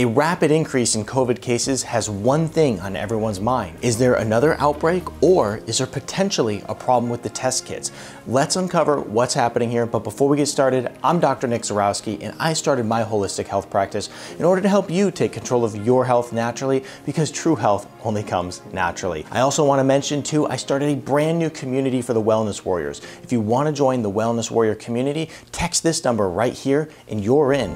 A rapid increase in COVID cases has one thing on everyone's mind. Is there another outbreak, or is there potentially a problem with the test kits? Let's uncover what's happening here. But before we get started, I'm Dr. Nick Zyrowski, and I started my holistic health practice in order to help you take control of your health naturally, because true health only comes naturally. I also want to mention too, I started a brand new community for the Wellness Warriors. If you want to join the Wellness Warrior community, text this number right here and you're in.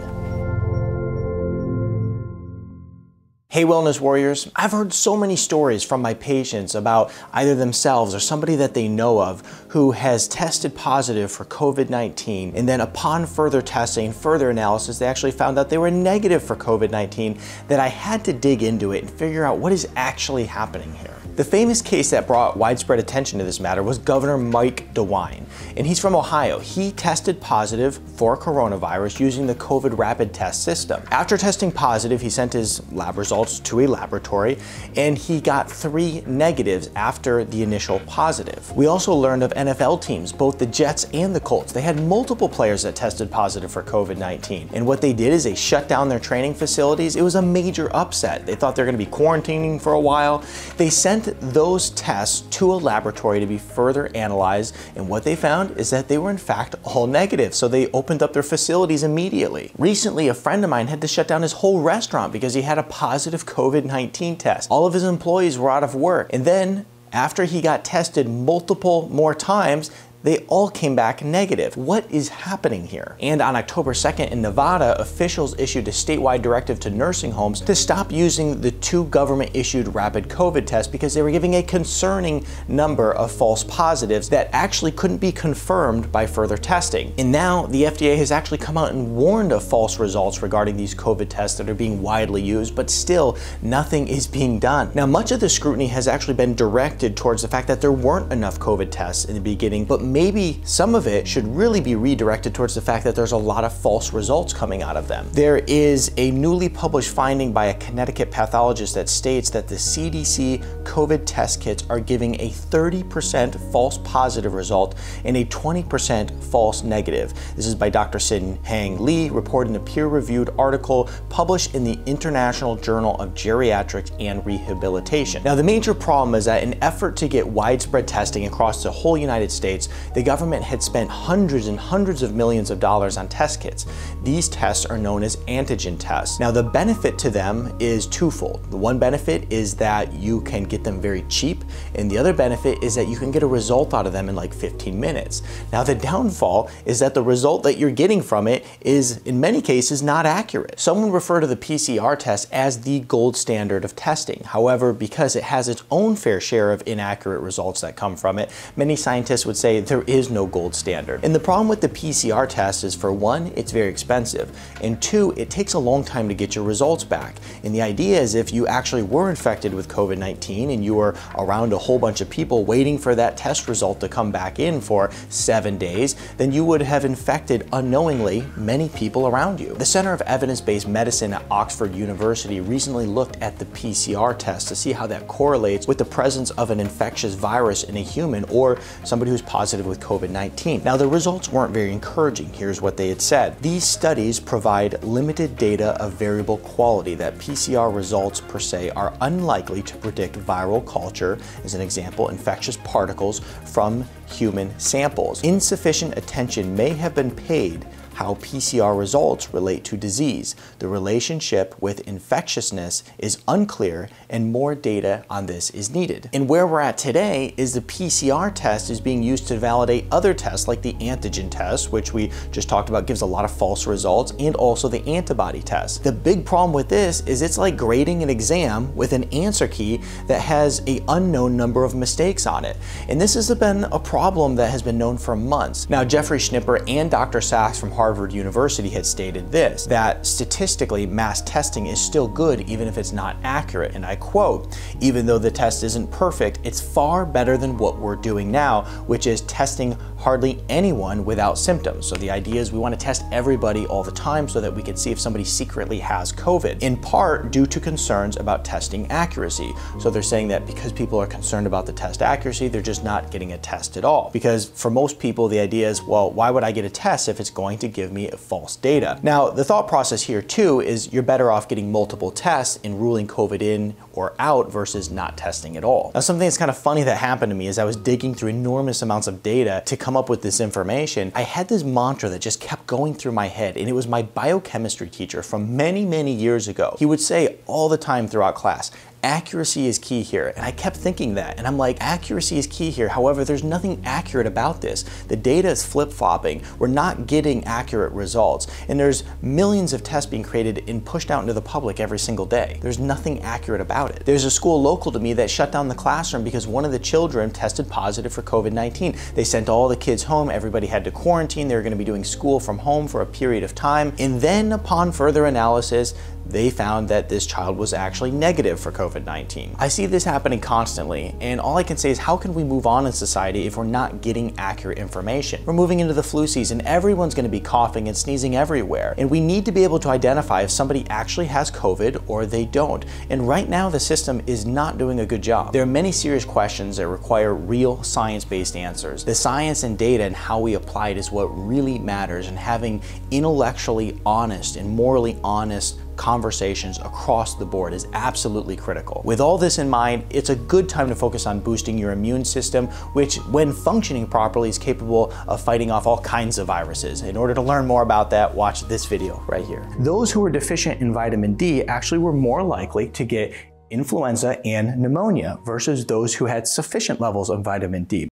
Hey Wellness Warriors, I've heard so many stories from my patients about either themselves or somebody that they know of who has tested positive for COVID-19, and then upon further testing, further analysis, they actually found out they were negative for COVID-19, that I had to dig into it and figure out what is actually happening here. The famous case that brought widespread attention to this matter was Governor Mike DeWine, and he's from Ohio. He tested positive for coronavirus using the COVID rapid test system. After testing positive, he sent his lab results to a laboratory, and he got 3 negatives after the initial positive. We also learned of NFL teams, both the Jets and the Colts. They had multiple players that tested positive for COVID-19, and what they did is they shut down their training facilities. It was a major upset. They thought they're going to be quarantining for a while. They sent those tests to a laboratory to be further analyzed, and what they found is that they were in fact all negative, so they opened up their facilities immediately. Recently, a friend of mine had to shut down his whole restaurant because he had a positive COVID-19 test. All of his employees were out of work, and then after he got tested multiple more times, they all came back negative. What is happening here? And on October 2nd in Nevada, officials issued a statewide directive to nursing homes to stop using the 2 government-issued rapid COVID tests because they were giving a concerning number of false positives that actually couldn't be confirmed by further testing. And now the FDA has actually come out and warned of false results regarding these COVID tests that are being widely used, but still nothing is being done. Now, much of the scrutiny has actually been directed towards the fact that there weren't enough COVID tests in the beginning, but maybe some of it should really be redirected towards the fact that there's a lot of false results coming out of them. There is a newly published finding by a Connecticut pathologist that states that the CDC COVID test kits are giving a 30% false positive result and a 20% false negative. This is by Dr. Sin Hang Lee, reported in a peer-reviewed article published in the International Journal of Geriatrics and Rehabilitation. Now, the major problem is that in an effort to get widespread testing across the whole United States, the government had spent hundreds and hundreds of millions of dollars on test kits. These tests are known as antigen tests. Now, the benefit to them is twofold. The one benefit is that you can get them very cheap, and the other benefit is that you can get a result out of them in like 15 minutes. Now, the downfall is that the result that you're getting from it is, in many cases, not accurate. Some would refer to the PCR test as the gold standard of testing. However, because it has its own fair share of inaccurate results that come from it, many scientists would say there is no gold standard. And the problem with the PCR test is, for one, it's very expensive, and 2, it takes a long time to get your results back. And the idea is, if you actually were infected with COVID-19 and you were around a whole bunch of people waiting for that test result to come back in for 7 days, then you would have infected unknowingly many people around you. The Center of Evidence-Based Medicine at Oxford University recently looked at the PCR test to see how that correlates with the presence of an infectious virus in a human or somebody who's positive with COVID-19. Now, the results weren't very encouraging. Here's what they had said. These studies provide limited data of variable quality, that PCR results per se are unlikely to predict viral culture, as an example, infectious particles from human samples. Insufficient attention may have been paid how PCR results relate to disease. The relationship with infectiousness is unclear, and more data on this is needed. And where we're at today is the PCR test is being used to validate other tests like the antigen test, which we just talked about gives a lot of false results, and also the antibody test. The big problem with this is it's like grading an exam with an answer key that has an unknown number of mistakes on it. And this has been a problem that has been known for months. Now, Jeffrey Schnipper and Dr. Sachs from Harvard University had stated this, that statistically mass testing is still good even if it's not accurate, and I quote, "Even though the test isn't perfect, it's far better than what we're doing now, which is testing hardly anyone without symptoms. So the idea is we want to test everybody all the time so that we can see if somebody secretly has COVID, in part due to concerns about testing accuracy. So they're saying that because people are concerned about the test accuracy, they're just not getting a test at all. Because for most people, the idea is, well, why would I get a test if it's going to give me false data? Now, the thought process here too is you're better off getting multiple tests and ruling COVID in or out versus not testing at all. Now, something that's kind of funny that happened to me is I was digging through enormous amounts of data to come up with this information. I had this mantra that just kept going through my head, and it was my biochemistry teacher from many, many years ago. He would say all the time throughout class, accuracy is key here. And I kept thinking that, and I'm like, accuracy is key here. However, there's nothing accurate about this. The data is flip-flopping. We're not getting accurate results. And there's millions of tests being created and pushed out into the public every single day. There's nothing accurate about it. There's a school local to me that shut down the classroom because one of the children tested positive for COVID-19. They sent all the kids home. Everybody had to quarantine. They were going to be doing school from home for a period of time. And then upon further analysis, they found that this child was actually negative for COVID-19. I see this happening constantly, and all I can say is, how can we move on in society if we're not getting accurate information? We're moving into the flu season. Everyone's going to be coughing and sneezing everywhere, and we need to be able to identify if somebody actually has COVID or they don't. And right now, the system is not doing a good job. There are many serious questions that require real science-based answers. The science and data and how we apply it is what really matters, and having intellectually honest and morally honest conversations across the board is absolutely critical. With all this in mind, it's a good time to focus on boosting your immune system, which, when functioning properly, is capable of fighting off all kinds of viruses. In order to learn more about that, watch this video right here. Those who were deficient in vitamin D actually were more likely to get influenza and pneumonia versus those who had sufficient levels of vitamin D.